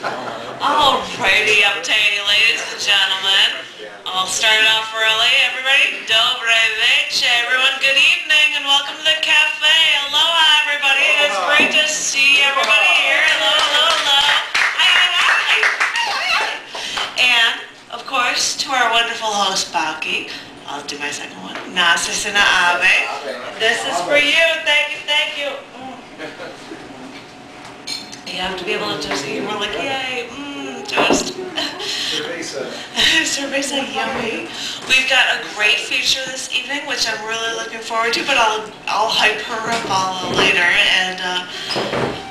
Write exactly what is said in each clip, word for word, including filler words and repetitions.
Alrighty, uptighty, ladies and gentlemen. I'll start off early. Everybody, dobre veche. Everyone, good evening and welcome to the cafe. Aloha, everybody. It's great to see everybody here. Hello, hello, hello. Hi, hi, hi. And, of course, to our wonderful host, Balki. I'll do my second one. Nasa Sina Ave. This is for you. Thank you, thank you. You have to be able to toast it. We're like, yay, mmm, toast. Cerveza. Cerveza, yummy. We've got a great feature this evening, which I'm really looking forward to, but I'll I'll hype her up all later. And, uh,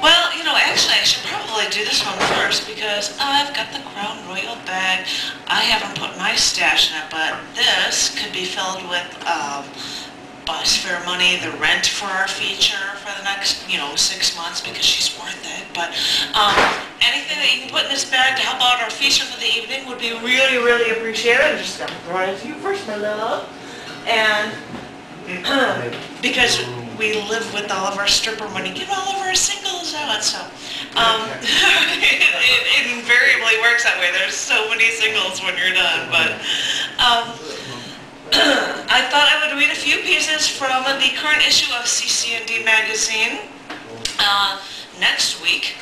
well, you know, actually, I should probably do this one first because I've got the Crown Royal bag. I haven't put my stash in it, but this could be filled with, um, bus fare money, the rent for our feature for the next, you know, six months because she's worth it. But um, anything that you can put in this bag to help out our feature for the evening would be really, really appreciated. I'm just gonna throw it to you first, my love. And because we live with all of our stripper money, give all of our singles out. So um, it, it, it invariably works that way. There's so many singles when you're done, but. Um, I thought I would read a few pieces from the current issue of C C and D magazine. Uh, next week,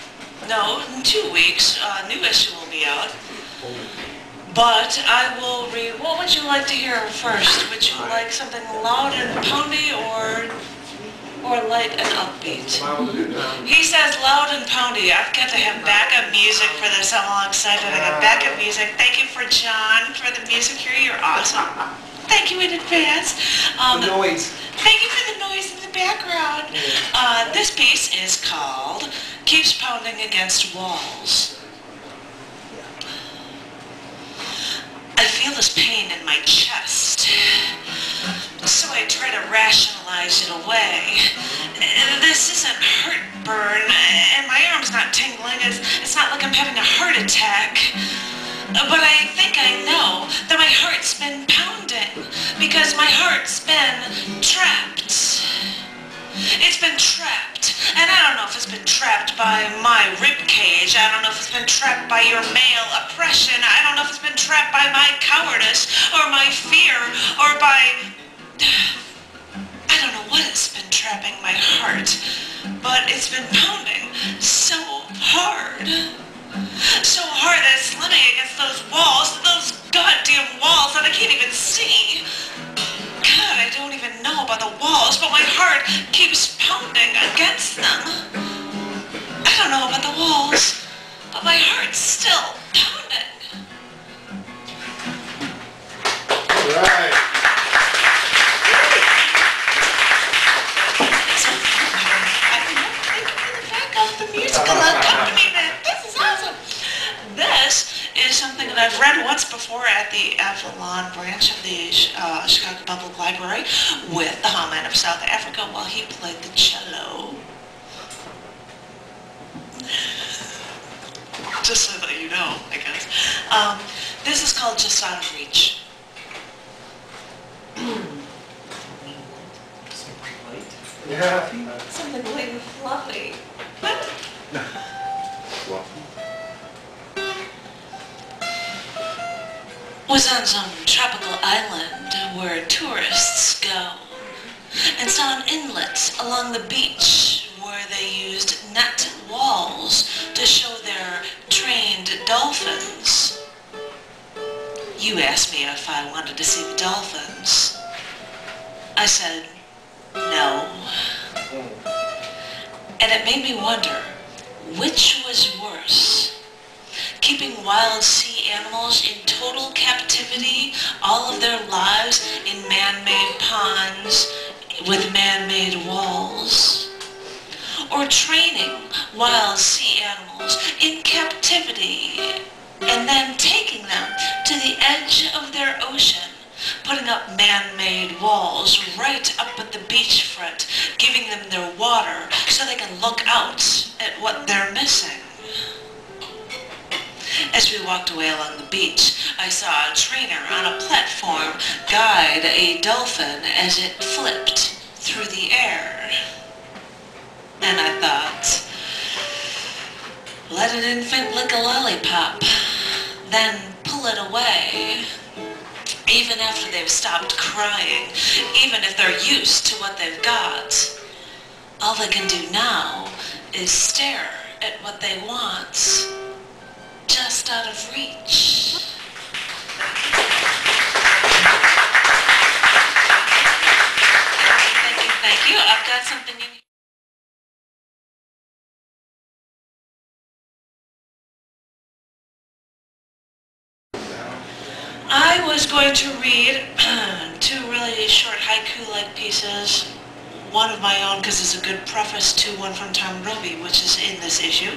no, in two weeks, a uh, new issue will be out. But I will read, what would you like to hear first? Would you like something loud and poundy or or light and upbeat? He says loud and poundy. I've got to have backup music for this. I'm all excited. I got backup music. Thank you for John for the music here. You're awesome. Thank you in advance. Um, the noise. Thank you for the noise in the background. Uh, this piece is called Keeps Pounding Against Walls. I feel this pain in my chest, so I try to rationalize it away. This isn't heartburn, and my arm's not tingling. It's, it's not like I'm having a heart attack. But I think I know that my heart's been pounding because my heart's been trapped. It's been trapped, and I don't know if it's been trapped by my ribcage. I don't know if it's been trapped by your male oppression. I don't know if it's been trapped by my cowardice or my fear or by... I don't know what has been trapping my heart, but it's been pounding so hard. So hard that it's slamming against those walls, those goddamn walls that I can't even see. God, I don't even know about the walls, but my heart keeps pounding against them. I don't know about the walls, but my heart's still pounding. All right. So, I think I'm going to back off the musical accompaniment. This is awesome. This is something that I've read once before at the Avalon branch of the uh, Chicago Public Library with the Haman of South Africa while he played the cello. Just so that you know, I guess. Um, this is called Just Out of Reach. Something light. Yeah. Something light and fluffy. What? Fluffy. Was on some tropical island where tourists go and saw an inlet along the beach where they used net walls to show their trained dolphins. You asked me if I wanted to see the dolphins. I said, no. And it made me wonder, which was worse? Keeping wild sea animals in total captivity all of their lives in man-made ponds with man-made walls, or training wild sea animals in captivity and then taking them to the edge of their ocean, putting up man-made walls right up at the beachfront, giving them their water so they can look out at what they're missing. As we walked away along the beach, I saw a trainer on a platform guide a dolphin as it flipped through the air. And I thought, Let an infant lick a lollipop, then pull it away, even after they've stopped crying, even if they're used to what they've got. All they can do now is stare at what they want, just out of reach. Thank you, thank you. I've got something you need. I was going to read two really short haiku-like pieces, one of my own because it's a good preface to one from Tom Roby, which is in this issue,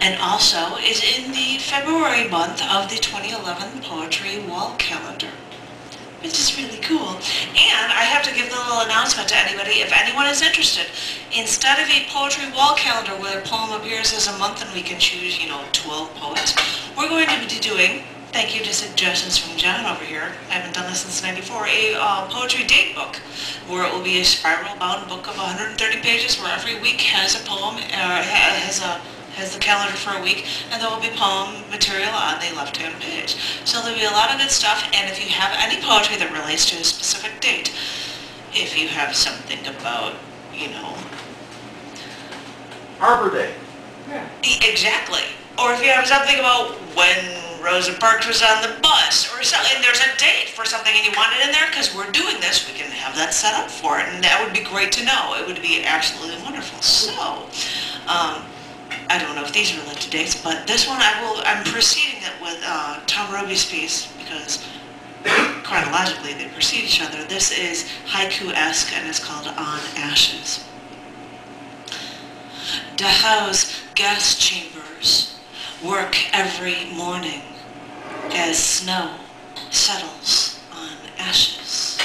and also is in the February month of the twenty eleven Poetry Wall Calendar, which is really cool. And I have to give the little announcement to anybody, if anyone is interested, instead of a Poetry Wall Calendar where a poem appears as a month and we can choose, you know, twelve poets, we're going to be doing, thank you to suggestions from John over here, I haven't done this since ninety-four, a uh, poetry date book, where it will be a spiral-bound book of one hundred thirty pages where every week has a poem, or uh, has, a, has the calendar for a week, and there will be poem material on the left-hand page. So there will be a lot of good stuff, and if you have any poetry that relates to a specific date, if you have something about, you know... Arbor Day. Yeah. Exactly. Or if you have something about when Rosa Parks was on the bus, or something, there's a date for something and you want it in there, because we're doing this, we can have that set up for it, and that would be great to know. It would be absolutely wonderful. So, um, I don't know if these relate to dates, but this one I will, I'm preceding it with uh, Tom Roby's piece, because chronologically they precede each other. This is haiku-esque, and it's called On Ashes. Dachau's gas chambers work every morning as snow settles on ashes.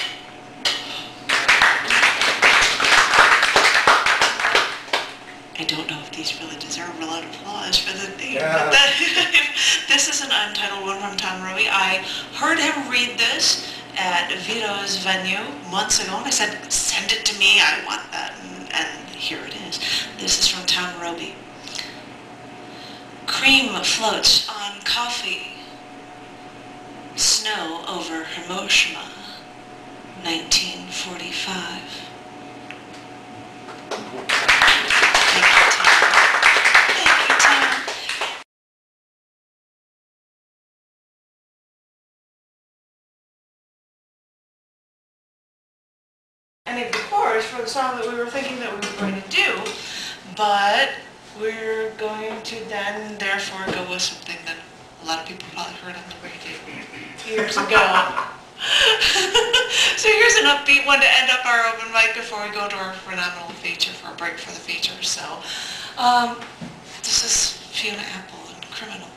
I don't know if these really deserve a lot of applause for the theme. Yeah. But that, this is an untitled one from Tom Roby. I heard him read this at Vito's venue months ago, and I said, send it to me, I want that, and, and here it is. This is from Tom Roby. Cream floats on coffee, snow over Hiroshima, nineteen forty-five. Thank you, Tom. Thank you, Tom. And the chorus for the song that we were thinking that we were going to do, but we're going to then, therefore, go with something that a lot of people probably heard on the radio years ago. So here's an upbeat one to end up our open mic before we go to our phenomenal feature, for a break for the feature. So, um, this is Fiona Apple and Criminal.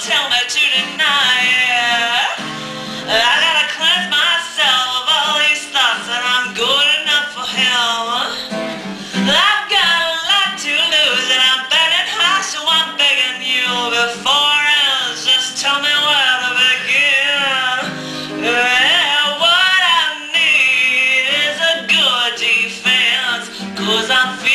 Tell me to deny it. was I